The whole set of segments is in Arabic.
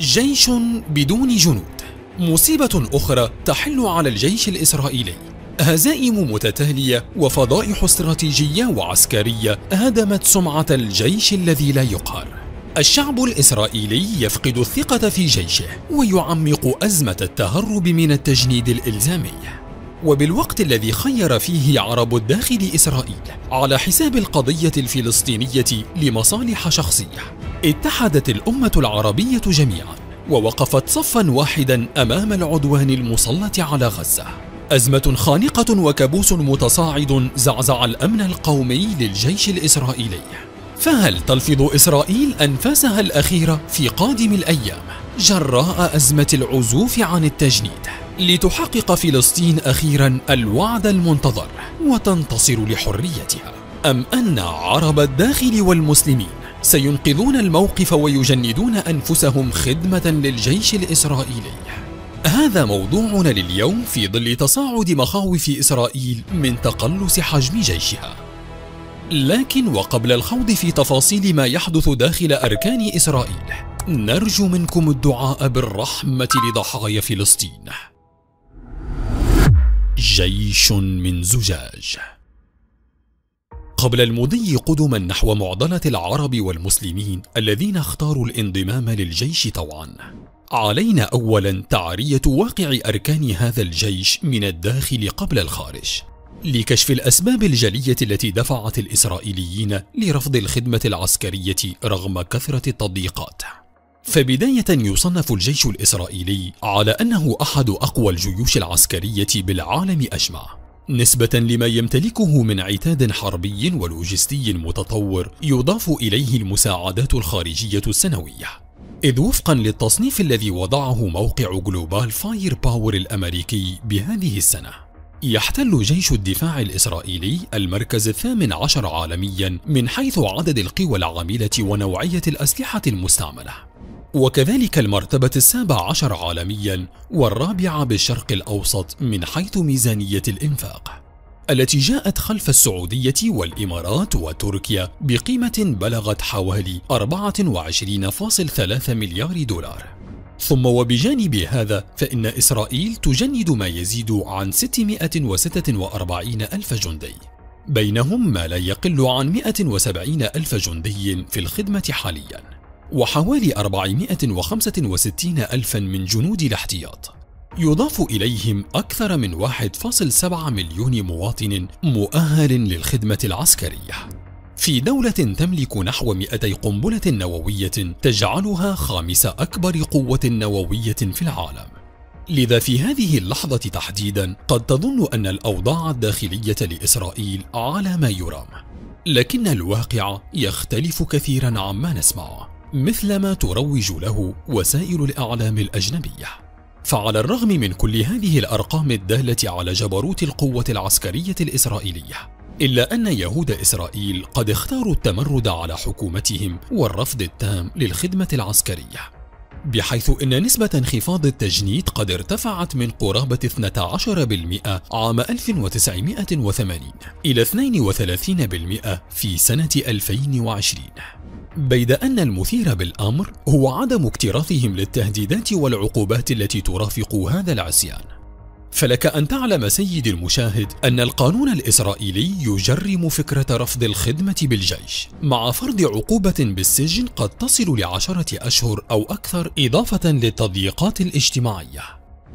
جيش بدون جنود. مصيبة أخرى تحل على الجيش الإسرائيلي، هزائم متتالية وفضائح استراتيجية وعسكرية هدمت سمعة الجيش الذي لا يقهر. الشعب الإسرائيلي يفقد الثقة في جيشه ويعمق أزمة التهرب من التجنيد الإلزامي. وبالوقت الذي خير فيه عرب الداخل إسرائيل على حساب القضية الفلسطينية لمصالح شخصية، اتحدت الأمة العربية جميعا ووقفت صفا واحدا أمام العدوان المسلط على غزة. أزمة خانقة وكابوس متصاعد زعزع الأمن القومي للجيش الإسرائيلي. فهل تلفظ إسرائيل أنفاسها الأخيرة في قادم الأيام جراء أزمة العزوف عن التجنيد لتحقق فلسطين أخيرا الوعد المنتظر وتنتصر لحريتها؟ أم أن عرب الداخل والمسلمين سينقذون الموقف ويجندون أنفسهم خدمة للجيش الإسرائيلي؟ هذا موضوعنا لليوم في ظل تصاعد مخاوف إسرائيل من تقلص حجم جيشها. لكن وقبل الخوض في تفاصيل ما يحدث داخل أركان إسرائيل، نرجو منكم الدعاء بالرحمة لضحايا فلسطين. جيش من زجاج. قبل المضي قدما نحو معضلة العرب والمسلمين الذين اختاروا الانضمام للجيش طوعا، علينا أولا تعرية واقع أركان هذا الجيش من الداخل قبل الخارج، لكشف الأسباب الجلية التي دفعت الإسرائيليين لرفض الخدمة العسكرية رغم كثرة التضييقات. فبداية يصنف الجيش الإسرائيلي على أنه أحد أقوى الجيوش العسكرية بالعالم أجمع، نسبة لما يمتلكه من عتاد حربي ولوجستي متطور يضاف إليه المساعدات الخارجية السنوية، إذ وفقا للتصنيف الذي وضعه موقع جلوبال فاير باور الأمريكي بهذه السنة، يحتل جيش الدفاع الإسرائيلي المركز 18 عالميا من حيث عدد القوى العاملة ونوعية الأسلحة المستعملة، وكذلك المرتبة 17 عالميا والرابعة بالشرق الأوسط من حيث ميزانية الإنفاق، التي جاءت خلف السعودية والإمارات وتركيا بقيمة بلغت حوالي 24.3 مليار دولار. ثم وبجانب هذا فإن إسرائيل تجند ما يزيد عن 646 ألف جندي، بينهم ما لا يقل عن 170 ألف جندي في الخدمة حاليا، وحوالي 465 ألفا من جنود الاحتياط، يضاف إليهم أكثر من 1.7 مليون مواطن مؤهل للخدمة العسكرية، في دولة تملك نحو 200 قنبلة نووية تجعلها خامس أكبر قوة نووية في العالم. لذا في هذه اللحظة تحديدا قد تظن أن الأوضاع الداخلية لإسرائيل على ما يرام، لكن الواقع يختلف كثيرا عما نسمع مثل ما تروج له وسائل الإعلام الأجنبية. فعلى الرغم من كل هذه الأرقام الدالة على جبروت القوة العسكرية الإسرائيلية، إلا أن يهود إسرائيل قد اختاروا التمرد على حكومتهم والرفض التام للخدمة العسكرية، بحيث أن نسبة انخفاض التجنيد قد ارتفعت من قرابة 12% عام 1980 إلى 32% في سنة 2020. بيد أن المثير بالأمر هو عدم اكتراثهم للتهديدات والعقوبات التي ترافق هذا العصيان. فلك أن تعلم سيد المشاهد أن القانون الإسرائيلي يجرم فكرة رفض الخدمة بالجيش مع فرض عقوبة بالسجن قد تصل ل10 أشهر أو أكثر، إضافة للتضييقات الاجتماعية.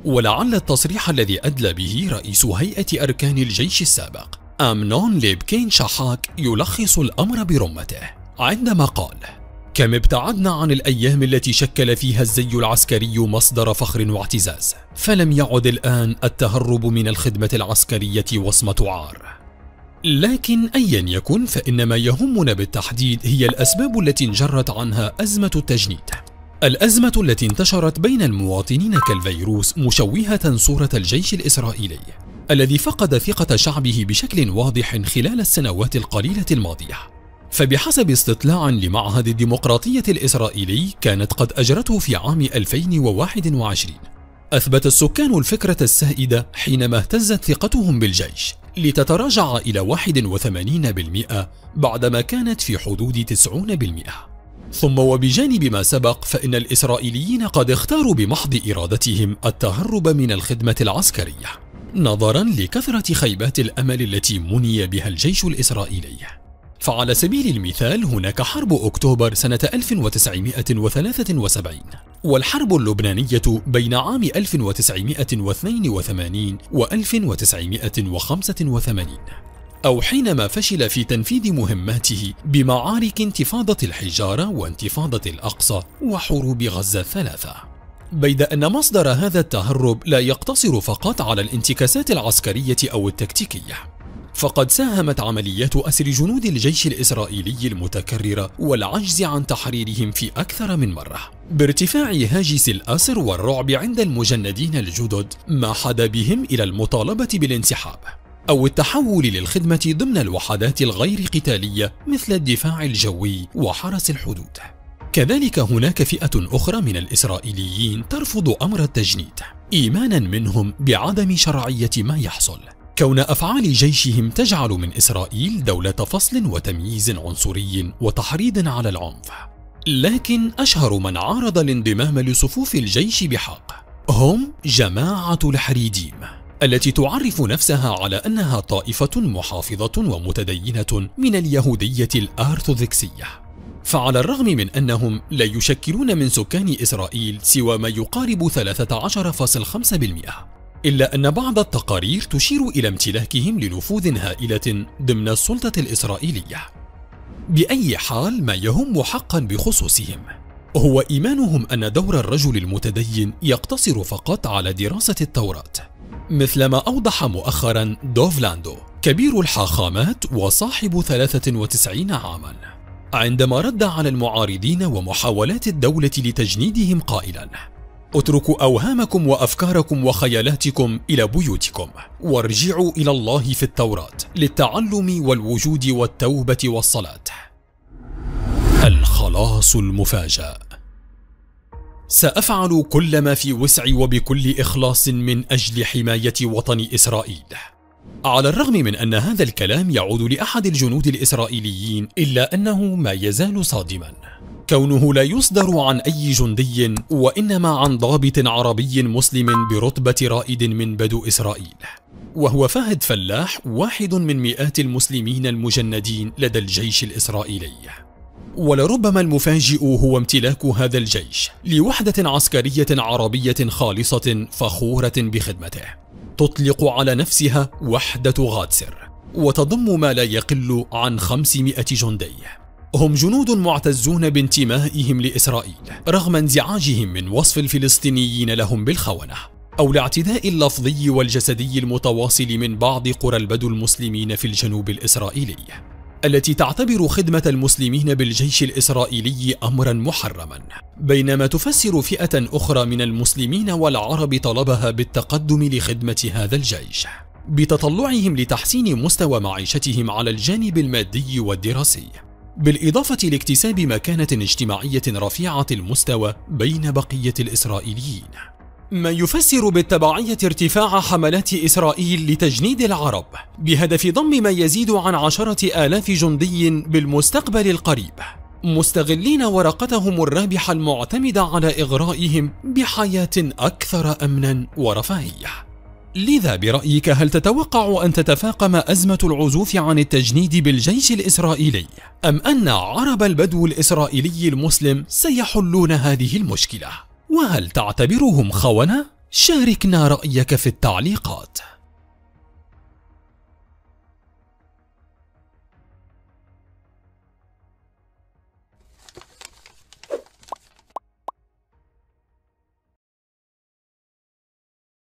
ولعل التصريح الذي أدلى به رئيس هيئة أركان الجيش السابق أمنون ليبكين شحاك يلخص الأمر برمته عندما قال: كم ابتعدنا عن الأيام التي شكل فيها الزي العسكري مصدر فخر واعتزاز، فلم يعد الآن التهرب من الخدمة العسكرية وصمة عار. لكن أيا يكن فإن ما يهمنا بالتحديد هي الأسباب التي انجرت عنها أزمة التجنيد، الأزمة التي انتشرت بين المواطنين كالفيروس مشوهة صورة الجيش الإسرائيلي الذي فقد ثقة شعبه بشكل واضح خلال السنوات القليلة الماضية. فبحسب استطلاع لمعهد الديمقراطية الإسرائيلي كانت قد أجرته في عام 2021، أثبت السكان الفكرة السائدة حينما اهتزت ثقتهم بالجيش لتتراجع إلى 81% بعدما كانت في حدود 90%. ثم وبجانب ما سبق فإن الإسرائيليين قد اختاروا بمحض إرادتهم التهرب من الخدمة العسكرية نظرا لكثرة خيبات الأمل التي مني بها الجيش الإسرائيلي. فعلى سبيل المثال هناك حرب أكتوبر سنة 1973 والحرب اللبنانية بين عام 1982 و 1985، أو حينما فشل في تنفيذ مهماته بمعارك انتفاضة الحجارة وانتفاضة الأقصى وحروب غزة الثلاثة. بيد أن مصدر هذا التهرب لا يقتصر فقط على الانتكاسات العسكرية أو التكتيكية، فقد ساهمت عمليات أسر جنود الجيش الإسرائيلي المتكررة والعجز عن تحريرهم في أكثر من مرة بارتفاع هاجس الأسر والرعب عند المجندين الجدد، ما حدا بهم إلى المطالبة بالانسحاب أو التحول للخدمة ضمن الوحدات الغير قتالية مثل الدفاع الجوي وحرس الحدود. كذلك هناك فئة أخرى من الإسرائيليين ترفض أمر التجنيد إيمانا منهم بعدم شرعية ما يحصل، كون أفعال جيشهم تجعل من إسرائيل دولة فصل وتمييز عنصري وتحريض على العنف. لكن أشهر من عارض الانضمام لصفوف الجيش بحق هم جماعة الحريديم، التي تعرف نفسها على أنها طائفة محافظة ومتدينة من اليهودية الأرثوذكسية. فعلى الرغم من أنهم لا يشكلون من سكان إسرائيل سوى ما يقارب 13.5%، إلا أن بعض التقارير تشير إلى امتلاكهم لنفوذ هائلة ضمن السلطة الإسرائيلية. بأي حال، ما يهم حقا بخصوصهم هو إيمانهم أن دور الرجل المتدين يقتصر فقط على دراسة التوراة، مثلما أوضح مؤخرا دوف لاندو كبير الحاخامات وصاحب 93 عاما عندما رد على المعارضين ومحاولات الدولة لتجنيدهم قائلا: اتركوا أوهامكم وأفكاركم وخيالاتكم إلى بيوتكم وارجعوا إلى الله في التوراة للتعلم والوجود والتوبة والصلاة. الخلاص المفاجئ: سأفعل كل ما في وسعي وبكل إخلاص من أجل حماية وطن إسرائيل. على الرغم من أن هذا الكلام يعود لأحد الجنود الإسرائيليين، إلا أنه ما يزال صادما، كونه لا يصدر عن أي جندي وإنما عن ضابط عربي مسلم برتبة رائد من بدو إسرائيل، وهو فهد فلاح، واحد من مئات المسلمين المجندين لدى الجيش الإسرائيلي. ولربما المفاجئ هو امتلاك هذا الجيش لوحدة عسكرية عربية خالصة فخورة بخدمته، تطلق على نفسها وحدة غادسر، وتضم ما لا يقل عن 500 جندي هم جنود معتزون بانتمائهم لإسرائيل رغم انزعاجهم من وصف الفلسطينيين لهم بالخونة أو الاعتداء اللفظي والجسدي المتواصل من بعض قرى البدو المسلمين في الجنوب الإسرائيلي، التي تعتبر خدمة المسلمين بالجيش الإسرائيلي أمرا محرما، بينما تفسر فئة أخرى من المسلمين والعرب طلبها بالتقدم لخدمة هذا الجيش بتطلعهم لتحسين مستوى معيشتهم على الجانب المادي والدراسي، بالإضافة لاكتساب مكانة اجتماعية رفيعة المستوى بين بقية الإسرائيليين، ما يفسر بالتبعية ارتفاع حملات إسرائيل لتجنيد العرب بهدف ضم ما يزيد عن 10,000 جندي بالمستقبل القريب، مستغلين ورقتهم الرابحة المعتمدة على إغرائهم بحياة أكثر أمنا ورفاهية. لذا برأيك، هل تتوقع أن تتفاقم أزمة العزوف عن التجنيد بالجيش الإسرائيلي، أم أن عرب البدو الإسرائيلي المسلم سيحلون هذه المشكلة؟ وهل تعتبرهم خونة؟ شاركنا رأيك في التعليقات.